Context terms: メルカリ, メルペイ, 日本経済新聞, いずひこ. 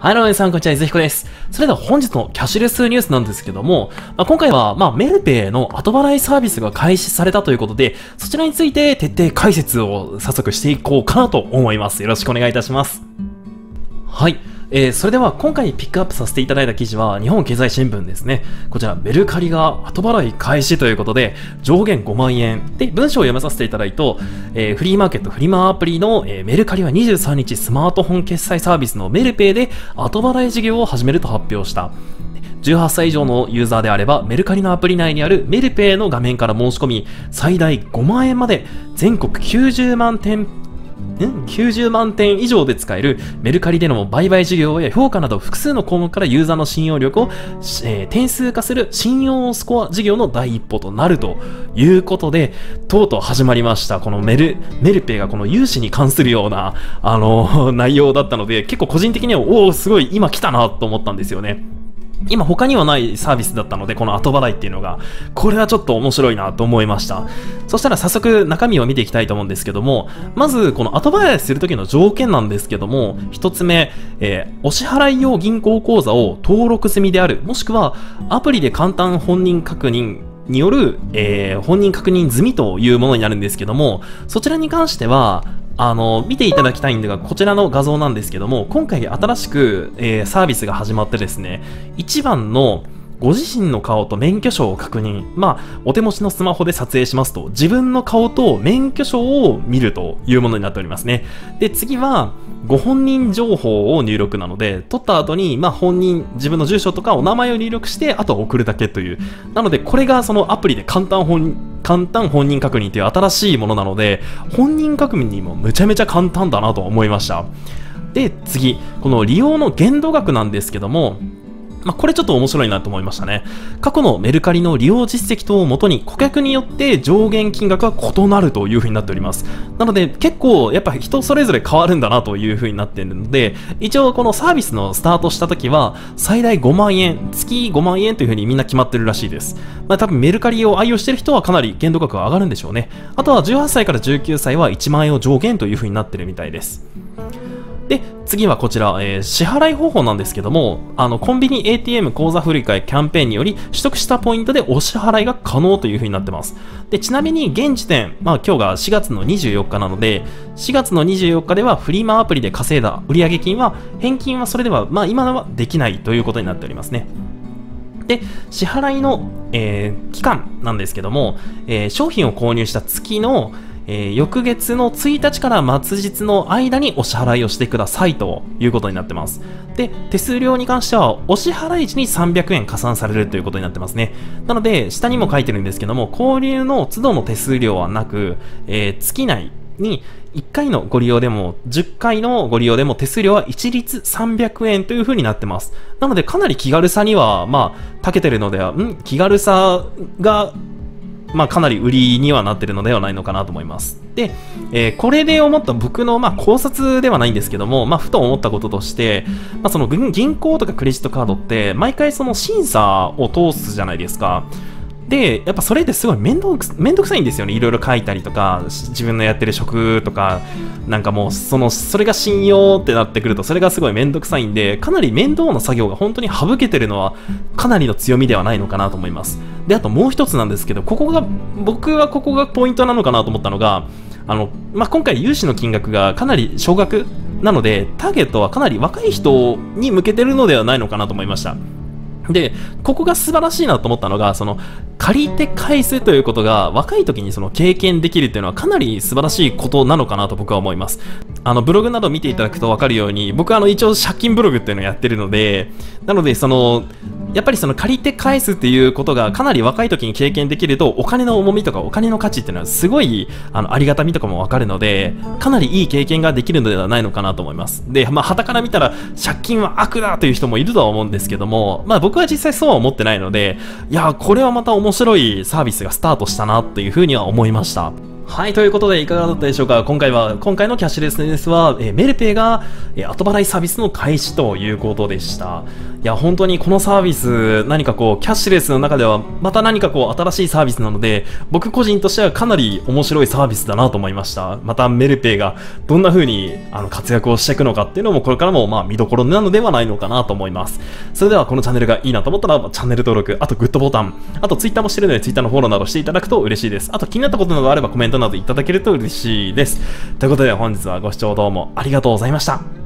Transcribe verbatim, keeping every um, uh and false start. はい、皆さん、こんにちは、いずひこです。それでは本日のキャッシュレスニュースなんですけども、まあ、今回は、まあ、メルペイの後払いサービスが開始されたということで、そちらについて徹底解説を早速していこうかなと思います。よろしくお願いいたします。はい。えー、それでは今回ピックアップさせていただいた記事は日本経済新聞ですね。こちらメルカリが後払い開始ということで上限ごまんえんで文章を読めさせていただいと、えー、フリーマーケットフリマアプリの、えー、メルカリはにじゅうさんにちスマートフォン決済サービスのメルペイで後払い事業を始めると発表した。じゅうはっさい以上のユーザーであればメルカリのアプリ内にあるメルペイの画面から申し込み最大ごまんえんまで全国きゅうじゅうまんてんきゅうじゅうまんてん以上で使えるメルカリでの売買事業や評価など複数の項目からユーザーの信用力を、えー、点数化する信用スコア事業の第一歩となるということで、とうとう始まりました。このメル、メルペイがこの融資に関するような、あの、内容だったので、結構個人的には、おお、すごい今来たなと思ったんですよね。今他にはないサービスだったので、この後払いっていうのが、これはちょっと面白いなと思いました。そしたら早速中身を見ていきたいと思うんですけども、まずこの後払いする時の条件なんですけども、一つ目、えー、お支払い用銀行口座を登録済みである、もしくはアプリで簡単本人確認による、えー、本人確認済みというものになるんですけども、そちらに関しては、あの、見ていただきたいんだが、こちらの画像なんですけども、今回新しく、えー、サービスが始まってですね、いちばんのご自身の顔と免許証を確認。まあ、お手持ちのスマホで撮影しますと、自分の顔と免許証を見るというものになっておりますね。で、次は、ご本人情報を入力なので、取った後に、まあ、本人、自分の住所とかお名前を入力して、あとは送るだけという。なので、これがそのアプリで簡単本、簡単本人確認という新しいものなので、本人確認にもむちゃめちゃ簡単だなと思いました。で、次、この利用の限度額なんですけども、まあこれちょっと面白いなと思いましたね。過去のメルカリの利用実績等をもとに顧客によって上限金額は異なるという風になっております。なので結構やっぱ人それぞれ変わるんだなという風になっているので、一応このサービスのスタートした時は最大ごまんえん、月ごまんえんという風にみんな決まってるらしいです。まあ多分メルカリを愛用している人はかなり限度額が上がるんでしょうね。あとはじゅうはっさいからじゅうきゅうさいはいちまんえんを上限という風になってるみたいです。で、次はこちら、えー、支払い方法なんですけども、あの、コンビニ エーティーエム 口座振り替えキャンペーンにより取得したポイントでお支払いが可能という風になってます。で、ちなみに現時点、まあ今日がしがつのにじゅうよっかなので、しがつのにじゅうよっかではフリマアプリで稼いだ売上金は、返金はそれでは、まあ今はできないということになっておりますね。で、支払いの、えー、期間なんですけども、えー、商品を購入した月の、えー、翌月のついたちから末日の間にお支払いをしてくださいということになってます。で、手数料に関してはお支払い時にさんびゃくえん加算されるということになってますね。なので、下にも書いてるんですけども、交流の都度の手数料はなく、えー、月内にいっかいのご利用でもじゅっかいのご利用でも手数料は一律さんびゃくえんという風になってます。なので、かなり気軽さには、まあ、長けてるのでは、ん気軽さが、まあかなり売りにはなってるのではないのかなと思います。で、えー、これで思った僕の、まあ、考察ではないんですけども、まあ、ふと思ったこととして、まあ、その銀行とかクレジットカードって毎回その審査を通すじゃないですか。で、やっぱそれってすごい面倒く、面倒くさいんですよね。いろいろ書いたりとか、自分のやってる職とか、なんかもう、その、それが信用ってなってくると、それがすごい面倒くさいんで、かなり面倒な作業が本当に省けてるのは、かなりの強みではないのかなと思います。で、あともう一つなんですけど、ここが、僕はここがポイントなのかなと思ったのが、あの、まあ、今回融資の金額がかなり少額なので、ターゲットはかなり若い人に向けてるのではないのかなと思いました。で、ここが素晴らしいなと思ったのが、その、借りて返すということが、若い時にその経験できるというのはかなり素晴らしいことなのかなと僕は思います。あの、ブログなど見ていただくとわかるように、僕はあの、一応借金ブログっていうのをやってるので、なので、その、やっぱりその借りて返すっていうことがかなり若い時に経験できると、お金の重みとかお金の価値っていうのはすごい、あの、ありがたみとかもわかるので、かなりいい経験ができるのではないのかなと思います。で、まあ、傍から見たら、借金は悪だという人もいるとは思うんですけども、まあ、僕は実際そうは思ってないので、いやー、これはまた面白いサービスがスタートしたなというふうには思いました。はい、ということでいかがだったでしょうか。今回は、今回のキャッシュレスネスは、えー、メルペイが、えー、後払いサービスの開始ということでした。いや、本当にこのサービス、何かこう、キャッシュレスの中では、また何かこう、新しいサービスなので、僕個人としてはかなり面白いサービスだなと思いました。また、メルペイがどんな風に、あの、活躍をしていくのかっていうのも、これからも、まあ、見どころなのではないのかなと思います。それでは、このチャンネルがいいなと思ったら、チャンネル登録、あと、グッドボタン、あと、ツイッターもしてるので、ツイッターのフォローなどしていただくと嬉しいです。あと、気になったことなどあれば、コメントなどいただけると嬉しいです。ということで本日はご視聴どうもありがとうございました。